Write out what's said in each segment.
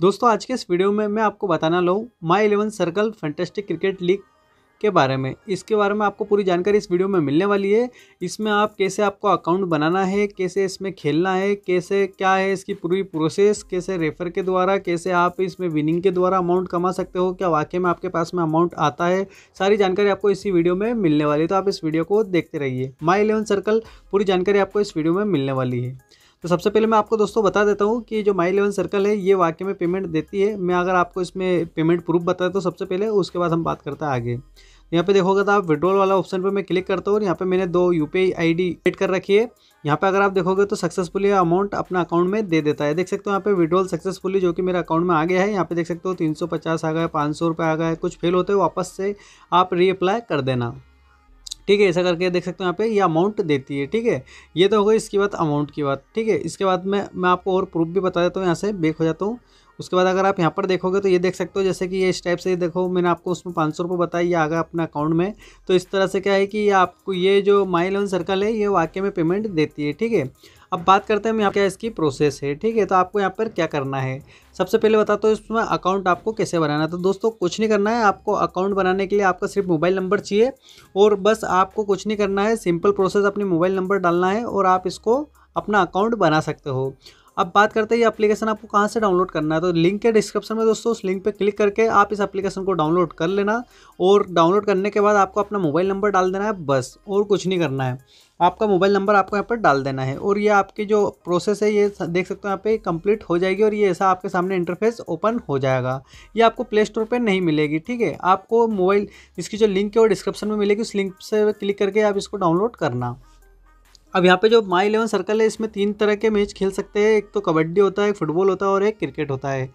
दोस्तों आज के इस वीडियो में मैं आपको बताना लूँ My11Circle फैंटेस्टिक क्रिकेट लीग के बारे में। इसके बारे में आपको पूरी जानकारी इस वीडियो में मिलने वाली है। इसमें आप कैसे आपको अकाउंट बनाना है, कैसे इसमें खेलना है, कैसे क्या है इसकी पूरी प्रोसेस, कैसे रेफर के द्वारा, कैसे आप इसमें विनिंग के द्वारा अमाउंट कमा सकते हो, क्या वाकई में आपके पास में अमाउंट आता है, सारी जानकारी आपको इसी वीडियो में मिलने वाली है। तो आप इस वीडियो को देखते रहिए। My11Circle पूरी जानकारी आपको इस वीडियो में मिलने वाली है। तो सबसे पहले मैं आपको दोस्तों बता देता हूँ कि जो My11Circle है ये वाकई में पेमेंट देती है। मैं अगर आपको इसमें पेमेंट प्रूफ बताया तो सबसे पहले, उसके बाद हम बात करते हैं आगे। यहाँ पे देखोगे तो आप विड्रॉल वाला ऑप्शन पे मैं क्लिक करता हूँ और यहाँ पे मैंने 2 UPI ID एड कर रखी है। यहाँ पे अगर आप देखोगे तो सक्सेसफुली अमाउंट अपना अकाउंट में दे देता है। देख सकते हो यहाँ पे विड्रॉल सक्सेसफुली जो कि मेरा अकाउंट में आ गया है। यहाँ पे देख सकते हो 350 आ गया, 500 रुपये आ गया है। कुछ फेल होते हो वापस से आप रीअप्लाई कर देना, ठीक है। ऐसा करके देख सकते हो यहाँ पे ये अमाउंट देती है, ठीक है। ये तो हो गई इसकी बात अमाउंट की बात, ठीक है। इसके बाद मैं आपको और प्रूफ भी बता देता हूँ। यहाँ से बैक हो जाता हूँ। उसके बाद अगर आप यहाँ पर देखोगे तो ये देख सकते हो, जैसे कि ये इस टाइप से देखो मैंने आपको उसमें 500 रुपये बताया, ये आ गया अपना अकाउंट में। तो इस तरह से क्या है कि आपको ये जो My11Circle है ये वाकई में पेमेंट देती है, ठीक है। अब बात करते हैं हम यहाँ क्या इसकी प्रोसेस है, ठीक है। तो आपको यहाँ पर क्या करना है सबसे पहले बताता हूँ। इसमें अकाउंट आपको कैसे बनाना है। तो दोस्तों कुछ नहीं करना है आपको। अकाउंट बनाने के लिए आपका सिर्फ मोबाइल नंबर चाहिए और बस आपको कुछ नहीं करना है। सिंपल प्रोसेस, अपने मोबाइल नंबर डालना है और आप इसको अपना अकाउंट बना सकते हो। अब बात करते हैं ये एप्लीकेशन आपको कहाँ से डाउनलोड करना है। तो लिंक है डिस्क्रिप्शन में दोस्तों, उस लिंक पे क्लिक करके आप इस एप्लीकेशन को डाउनलोड कर लेना। और डाउनलोड करने के बाद आपको अपना मोबाइल नंबर डाल देना है, बस और कुछ नहीं करना है। आपका मोबाइल नंबर आपको यहाँ पर डाल देना है और ये आपकी जो प्रोसेस है ये देख सकते हो यहाँ पे कंप्लीट हो जाएगी। और ये ऐसा आपके सामने इंटरफेस ओपन हो जाएगा। ये आपको प्ले स्टोर पर नहीं मिलेगी, ठीक है। आपको मोबाइल इसकी जो लिंक है वो डिस्क्रिप्शन में मिलेगी, उस लिंक से क्लिक करके आप इसको डाउनलोड करना। अब यहाँ पे जो My11Circle है इसमें 3 तरह के मैच खेल सकते हैं। एक तो कबड्डी होता है, एक फुटबॉल होता है और एक क्रिकेट होता है,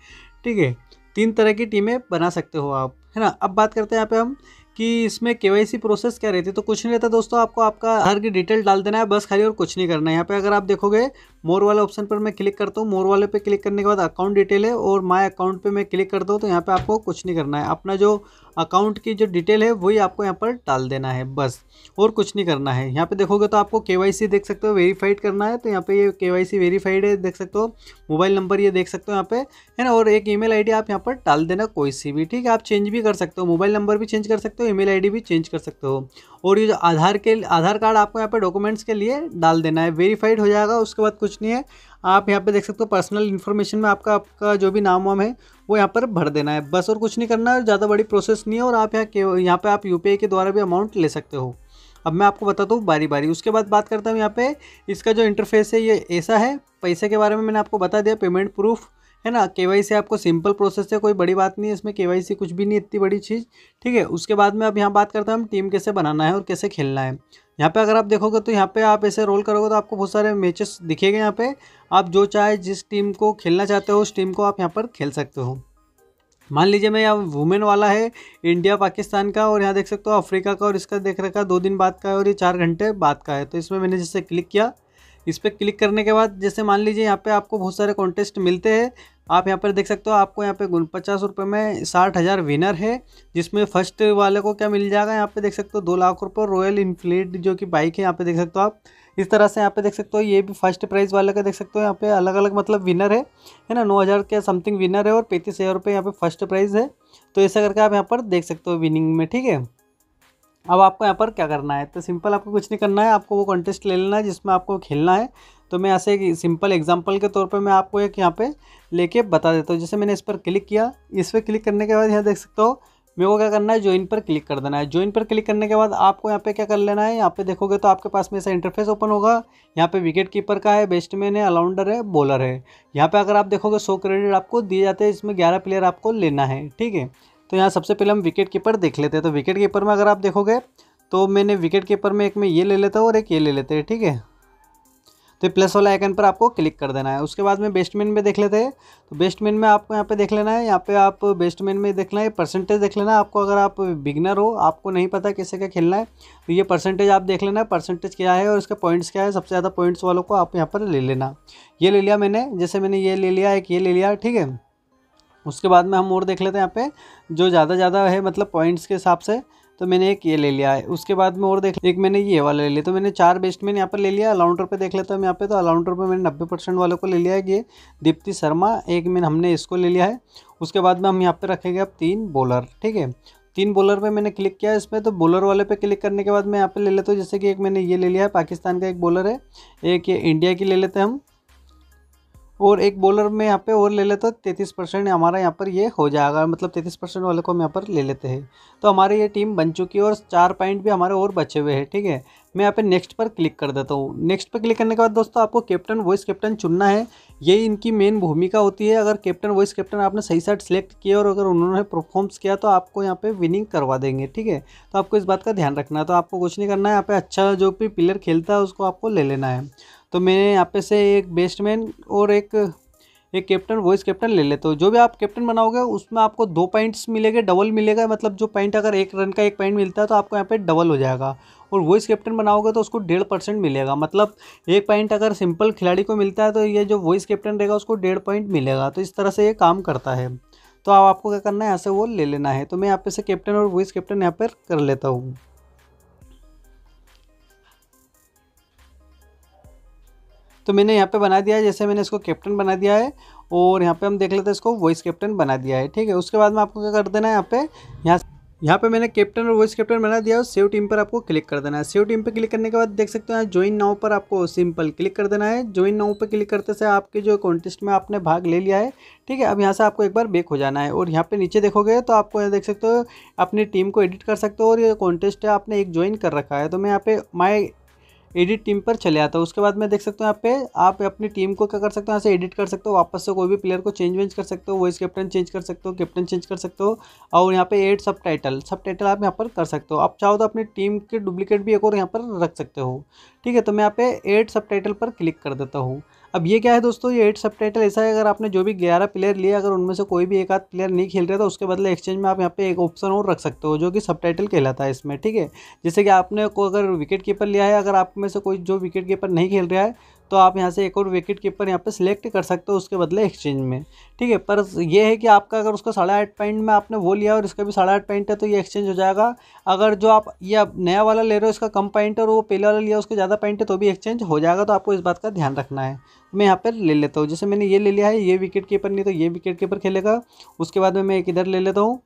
ठीक है। 3 तरह की टीमें बना सकते हो आप, है ना। अब बात करते हैं यहाँ पे हम कि इसमें KYC प्रोसेस क्या रहती है। तो कुछ नहीं रहता दोस्तों, आपको आपका हर की डिटेल डाल देना है बस खाली, और कुछ नहीं करना है। यहाँ पे अगर आप देखोगे मोर वाला ऑप्शन पर मैं क्लिक करता हूँ। मोर वाले पे क्लिक करने के बाद अकाउंट डिटेल है और माय अकाउंट पे मैं क्लिक करता हूँ। तो यहाँ पे आपको कुछ नहीं करना है, अपना जो अकाउंट की जो डिटेल है वही आपको यहाँ पर डाल देना है बस, और कुछ नहीं करना है। यहाँ पे देखोगे तो आपको KYC देख सकते हो वेरीफाइड करना है। तो यहाँ पे ये KYC वेरीफाइड है, देख सकते हो। मोबाइल नंबर ये देख सकते हो यहाँ पे, है ना। और एक email ID आप यहाँ पर डाल देना कोई सी भी, ठीक है। आप चेंज भी कर सकते हो, मोबाइल नंबर भी चेंज कर सकते हो, email ID भी चेंज कर सकते हो। और ये जो आधार कार्ड आपको यहाँ पे डॉक्यूमेंट्स के लिए डाल देना है, वेरीफाइड हो जाएगा। उसके बाद कुछ नहीं है। आप यहाँ पे देख सकते हो पर्सनल इन्फॉर्मेशन में आपका जो भी नाम वाम है वो यहाँ पर भर देना है बस, और कुछ नहीं करना है। ज़्यादा बड़ी प्रोसेस नहीं है। और आप यहाँ पे आप UPI के द्वारा भी अमाउंट ले सकते हो। अब मैं आपको बताता हूँ बारी बारी। उसके बाद बात करता हूँ यहाँ पे इसका जो इंटरफेस है ये ऐसा है। पैसे के बारे में मैंने आपको बता दिया, पेमेंट प्रूफ है ना, KYC आपको सिंपल प्रोसेस है, कोई बड़ी बात नहीं है इसमें। KYC कुछ भी नहीं, इतनी बड़ी चीज़, ठीक है। उसके बाद में अब यहाँ बात करते हैं हम टीम कैसे बनाना है और कैसे खेलना है। यहाँ पे अगर आप देखोगे तो यहाँ पे आप ऐसे रोल करोगे तो आपको बहुत सारे मैचेस दिखेंगे। यहाँ पे आप जो चाहे जिस टीम को खेलना चाहते हो उस टीम को आप यहाँ पर खेल सकते हो। मान लीजिए मैं यहाँ वुमेन वाला है इंडिया पाकिस्तान का, और यहाँ देख सकते हो अफ्रीका का, और इसका देख रखा है 2 दिन बाद का है और ये 4 घंटे बाद का है। तो इसमें मैंने जैसे क्लिक किया, इस पर क्लिक करने के बाद जैसे मान लीजिए यहाँ पे आपको बहुत सारे कॉन्टेस्ट मिलते हैं। आप यहाँ पर देख सकते हो आपको यहाँ पे 49 रुपये में 60,000 विनर है, जिसमें फर्स्ट वाले को क्या मिल जाएगा यहाँ पे देख सकते हो 2 लाख रुपये रॉयल इनफील्ड जो कि बाइक है। यहाँ पे देख सकते हो आप इस तरह से यहाँ पे देख सकते हो ये भी फर्स्ट प्राइज़ वाले का देख सकते हो यहाँ पे अलग अलग मतलब विनर है ना। 9,000 के समथिंग विनर है और 35,000 रुपये यहाँ पे फर्स्ट प्राइज़ है। तो ऐसा करके आप यहाँ पर देख सकते हो विनिंग में, ठीक है। अब आपको यहाँ पर क्या करना है तो सिंपल आपको कुछ नहीं करना है। आपको वो कॉन्टेस्ट ले लेना है जिसमें आपको खेलना है। तो मैं यहाँ से एक सिंपल एग्जांपल के तौर पे मैं आपको एक यहाँ पे लेके बता देता हूँ। जैसे मैंने इस पर क्लिक किया, इस पर क्लिक करने के बाद यहाँ देख सकते हो मेरे को क्या करना है, ज्वाइन पर क्लिक कर देना है। ज्वाइन पर क्लिक करने के बाद आपको यहाँ पे क्या कर लेना है, यहाँ पे देखोगे तो आपके पास में ऐसा इंटरफेस ओपन होगा। यहाँ पे विकेट कीपर का है, बैट्समैन है, ऑलराउंडर है, बॉलर है। यहाँ पे अगर आप देखोगे 100 क्रेडिट आपको दिए जाते हैं, इसमें 11 प्लेयर आपको लेना है, ठीक है। तो यहाँ सबसे पहले हम विकेट कीपर देख लेते हैं। तो विकेट कीपर में अगर आप देखोगे तो मैंने विकेट कीपर में एक में ये ले लेता हूँ और एक ये ले लेते हैं, ठीक है। तो प्लस वाला आइकन पर आपको क्लिक कर देना है। उसके बाद में बेस्टमैन में देख लेते हैं। तो बेस्टमैन में आपको यहाँ पे देख लेना है, यहाँ पे आप बेस्टमैन में देखना है परसेंटेज देख लेना। आपको अगर आप बिगनर हो, आपको नहीं पता कैसे क्या खेलना है, तो ये परसेंटेज आप देख लेना है परसेंटेज क्या है और उसके पॉइंट्स क्या है। सबसे ज़्यादा पॉइंट्स वालों को आप यहाँ पर ले लेना। ये ले लिया मैंने, जैसे मैंने ये ले लिया, एक ये ले लिया, ठीक है। उसके बाद में हम और देख लेते हैं यहाँ पे जो ज़्यादा है मतलब पॉइंट्स के हिसाब से। तो मैंने एक ये ले लिया है। उसके बाद में और देख एक मैंने ये वाला ले लिया, तो मैंने चार बेस्टमैन यहाँ पर ले लिया। अलाउंटर पे देख लेता हूँ यहाँ पे, तो अलाउंटर पे मैंने 90% वालों को ले लिया है। ये दीप्ति शर्मा एक मैंने हमने इसको ले लिया है। उसके बाद में हम यहाँ पर रखेंगे अब 3 बॉलर, ठीक है। 3 बॉलर पे मैंने क्लिक किया इसमें, तो बॉलर वाले पे क्लिक करने के बाद मैं यहाँ पे ले लेता हूँ। जैसे कि एक मैंने ये ले लिया है, पाकिस्तान का एक बॉलर है, एक ये इंडिया की ले लेते हैं हम, और एक बॉलर में यहाँ पे और ले लेता हूँ। 33% हमारा यहाँ पर ये हो जाएगा, मतलब 33% वाले को हम यहाँ पर ले लेते हैं। तो हमारी ये टीम बन चुकी है और 4 पॉइंट भी हमारे और बचे हुए हैं, ठीक है। मैं यहाँ पे नेक्स्ट पर क्लिक कर देता हूँ। नेक्स्ट पर क्लिक करने के बाद दोस्तों आपको कैप्टन वॉइस कैप्टन चुनना है, यही इनकी मेन भूमिका होती है। अगर कैप्टन वॉइस कैप्टन आपने सही साइड सेलेक्ट किया और अगर उन्होंने परफॉर्म्स किया तो आपको यहाँ पे विनिंग करवा देंगे, ठीक है। तो आपको इस बात का ध्यान रखना है। तो आपको कुछ नहीं करना है, यहाँ पे अच्छा जो भी प्लेयर खेलता है उसको आपको ले लेना है। तो मैंने यहाँ पे से एक बेस्टमैन और एक कैप्टन वॉइस कैप्टन ले लेते हो। जो भी आप कैप्टन बनाओगे उसमें आपको 2 पॉइंट्स मिलेंगे, डबल मिलेगा, मतलब जो पॉइंट अगर एक रन का 1 पॉइंट मिलता है तो आपको यहाँ पे डबल हो जाएगा। और वॉइस कैप्टन बनाओगे तो उसको 1.5% मिलेगा, मतलब 1 पॉइंट अगर सिंपल खिलाड़ी को मिलता है तो ये जो वॉइस कैप्टन रहेगा उसको 1.5 पॉइंट मिलेगा। तो इस तरह से ये काम करता है। तो अब आपको क्या करना है, यहाँ से वो ले लेना है। तो मैं यहाँ पे से कैप्टन और वॉइस कैप्टन यहाँ पर कर लेता हूँ। तो मैंने यहाँ पे बना दिया है, जैसे मैंने इसको कैप्टन बना दिया है और यहाँ पे हम देख लेते हैं इसको वॉइस कैप्टन बना दिया है, ठीक है। उसके बाद में आपको क्या कर देना है, यहाँ पे मैंने कैप्टन और वॉइस कैप्टन बना दिया है और सेव टीम पर आपको क्लिक कर देना है। सेव टीम पे क्लिक करने के बाद देख सकते हो ज्वाइन नाउ पर आपको सिंपल क्लिक कर देना है। ज्वाइन नाउ पर क्लिक करते से आपके जो कॉन्टेस्ट में आपने भाग ले लिया है, ठीक है। अब यहाँ से आपको एक बार बैक हो जाना है और यहाँ पे नीचे देखोगे तो आपको यहाँ देख सकते हो अपनी टीम को एडिट कर सकते हो और ये कॉन्टेस्ट है आपने एक ज्वाइन कर रखा है। तो मैं यहाँ पे माई एडिट टीम पर चले आता हूँ। उसके बाद मैं देख सकता हूँ यहाँ पे आप अपनी टीम को क्या कर सकते हो, यहाँ से एडिट कर सकते हो, वापस से कोई भी प्लेयर को चेंज वेंज कर सकते हो, वॉइस कैप्टन चेंज कर सकते हो, कैप्टन चेंज कर सकते हो और यहाँ पे एड सब टाइटल आप यहाँ पर कर सकते हो। आप चाहो तो अपनी टीम के डुप्लीकेट भी एक और यहाँ पर रख सकते हो, ठीक है। तो मैं यहाँ पे एड सब टाइटल पर क्लिक कर देता हूँ। अब ये क्या है दोस्तों, ये 8 सब टाइटल ऐसा है अगर आपने जो भी 11 प्लेयर लिए अगर उनमें से कोई भी एक आध प्लेयर नहीं खेल रहा तो उसके बदले एक्सचेंज में आप यहाँ पे एक ऑप्शन और रख सकते हो जो कि सब टाइटल कहलाता है इसमें, ठीक है। जैसे कि आपने को अगर विकेट कीपर लिया है, अगर आप में से कोई जो विकेट कीपर नहीं खेल रहा है तो आप यहाँ से एक और विकेट कीपर यहाँ पे सिलेक्ट कर सकते हो उसके बदले एक्सचेंज में, ठीक है। पर यह है कि आपका अगर उसका 8.5 पॉइंट में आपने वो लिया और इसका भी 8.5 पॉइंट है तो ये एक्सचेंज हो जाएगा। अगर जो आप ये नया वाला ले रहे हो इसका कम पॉइंट और वो पहले वाला लिया उसके ज़्यादा पॉइंट है तो भी एक्सचेंज हो जाएगा। तो आपको इस बात का ध्यान रखना है। मैं यहाँ पर ले लेता हूँ, जैसे मैंने ये ले लिया है, ये विकेट कीपर नहीं तो ये विकेट कीपर खेलेगा। उसके बाद में मैं एक इधर ले लेता हूँ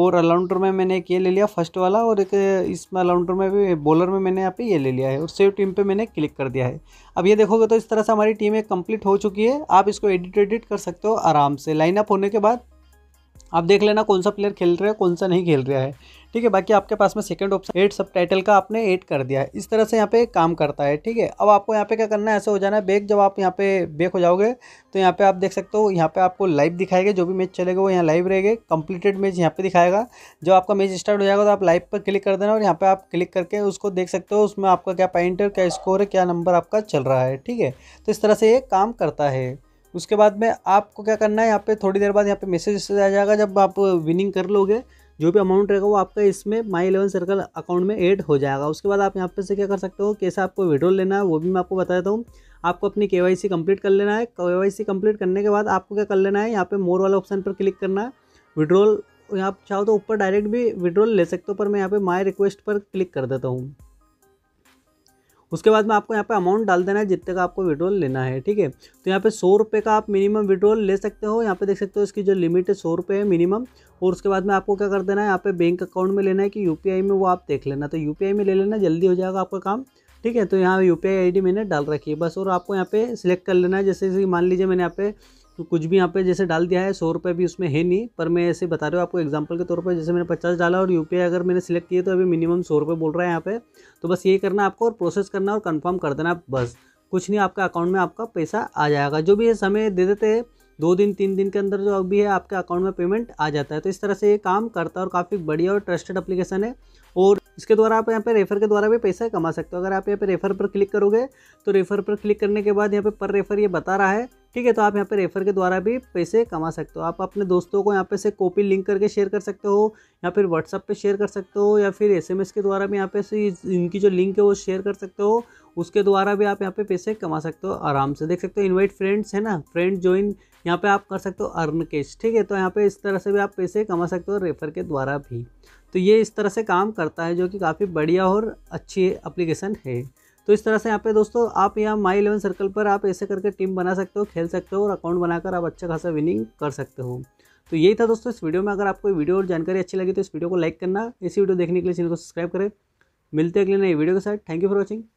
और अलाउंटर में मैंने एक ये ले लिया फर्स्ट वाला और एक इसमें अलाउंटर में भी बॉलर में मैंने यहाँ पे ये ले लिया है और सेव टीम पे मैंने क्लिक कर दिया है। अब ये देखोगे तो इस तरह से हमारी टीम एक कंप्लीट हो चुकी है। आप इसको एडिट कर सकते हो आराम से। लाइनअप होने के बाद आप देख लेना कौन सा प्लेयर खेल रहा है कौन सा नहीं खेल रहा है, ठीक है। बाकी आपके पास में second option add subtitle का आपने एड कर दिया है। इस तरह से यहाँ पे काम करता है, ठीक है। अब आपको यहाँ पे क्या करना है, ऐसे हो जाना है बैक। जब आप यहाँ पे बैक हो जाओगे तो यहाँ पे आप देख सकते हो यहाँ पे आपको लाइव दिखाएगा, जो भी मैच चलेगा वो यहाँ लाइव रहेगा। कंप्लीटेड मैच यहाँ पे दिखाएगा। जब आपका मैच स्टार्ट हो जाएगा तो आप लाइव पर क्लिक कर देना और यहाँ पर आप क्लिक करके उसको देख सकते हो उसमें आपका क्या पॉइंट है, क्या स्कोर है, क्या नंबर आपका चल रहा है, ठीक है। तो इस तरह से ये काम करता है। उसके बाद में आपको क्या करना है, यहाँ पे थोड़ी देर बाद यहाँ पे मैसेज आ जाएगा। जब आप विनिंग कर लोगे जो भी अमाउंट रहेगा वो आपका इसमें My11Circle अकाउंट में ऐड हो जाएगा। उसके बाद आप यहाँ पे से क्या कर सकते हो, कैसे आपको विड्रॉल लेना है वो भी मैं आपको बता देता हूँ। आपको अपनी KYC कंप्लीट कर लेना है। KYC कंप्लीट करने के बाद आपको क्या कर लेना है, यहाँ पर मोर वाला ऑप्शन पर क्लिक करना है। विड्रॉल आप चाहो तो ऊपर डायरेक्ट भी विड्रॉल ले सकते हो, पर मैं यहाँ पर माई रिक्वेस्ट पर क्लिक कर देता हूँ। उसके बाद में आपको यहाँ पे अमाउंट डाल देना है जितने का आपको विड्रॉल लेना है, ठीक है। तो यहाँ पे 100 रुपये का आप मिनिमम विड्रॉल ले सकते हो। यहाँ पे देख सकते हो इसकी जो लिमिट है 100 रुपये है मिनिमम। और उसके बाद में आपको क्या कर देना है, यहाँ पे बैंक अकाउंट में लेना है कि UPI में, वो आप देख लेना। तो UPI में ले लेना, जल्दी हो जाएगा आपका काम, ठीक है। तो यहाँ UPI ID मैंने डाल रखी है बस। और आपको यहाँ पे सिलेक्ट कर लेना है। जैसे मान लीजिए मैंने यहाँ पे कुछ भी यहाँ पे जैसे डाल दिया है, 100 रुपये भी उसमें है नहीं, पर मैं ऐसे बता रहा हूँ आपको एग्जांपल के तौर पर। जैसे मैंने 50 डाला और UPI अगर मैंने सिलेक्ट किया तो अभी मिनिमम 100 रुपये बोल रहा है यहाँ पे। तो बस ये करना आपको और प्रोसेस करना और कंफर्म कर देना बस। कुछ नहीं, आपका अकाउंट में आपका पैसा आ जाएगा। जो भी है समय दे देते हैं, 2 दिन 3 दिन के अंदर जो भी है आपके अकाउंट में पेमेंट आ जाता है। तो इस तरह से ये काम करता है और काफ़ी बढ़िया और ट्रस्टेड एप्लीकेशन है। और इसके द्वारा आप यहाँ पे रेफर के द्वारा भी पैसा कमा सकते हो। अगर आप यहाँ पे रेफर पर क्लिक करोगे तो रेफर पर क्लिक करने के बाद यहाँ पे पर रेफर ये बता रहा है ठीक है। तो आप यहाँ पे रेफर के द्वारा भी पैसे कमा सकते हो। आप अपने दोस्तों को यहाँ पे से कॉपी लिंक करके शेयर कर सकते हो, या फिर व्हाट्सअप पे शेयर कर सकते हो, या फिर एसएमएस के द्वारा भी यहाँ पे से इनकी जो लिंक है वो शेयर कर सकते हो। उसके द्वारा भी आप यहाँ पे पैसे कमा सकते हो आराम से। देख सकते हो इन्वाइट फ्रेंड्स है ना, फ्रेंड ज्वाइन यहाँ पे आप कर सकते हो, अर्न कैश। ठीक है, तो यहाँ पे इस तरह से भी आप पैसे कमा सकते हो रेफर के द्वारा भी। तो ये इस तरह से काम करता है, जो कि काफ़ी बढ़िया और अच्छी एप्लीकेशन है। तो इस तरह से यहाँ पे दोस्तों आप यहाँ My11Circle पर आप ऐसे करके टीम बना सकते हो, खेल सकते हो और अकाउंट बनाकर आप अच्छा खासा विनिंग कर सकते हो। तो यही था दोस्तों इस वीडियो में। अगर आपको वीडियो और जानकारी अच्छी लगी तो इस वीडियो को लाइक करना। इसी वीडियो देखने के लिए चैनल को सब्सक्राइब करें। मिलते हैं अगले नए वीडियो के साथ। Thank you for watching.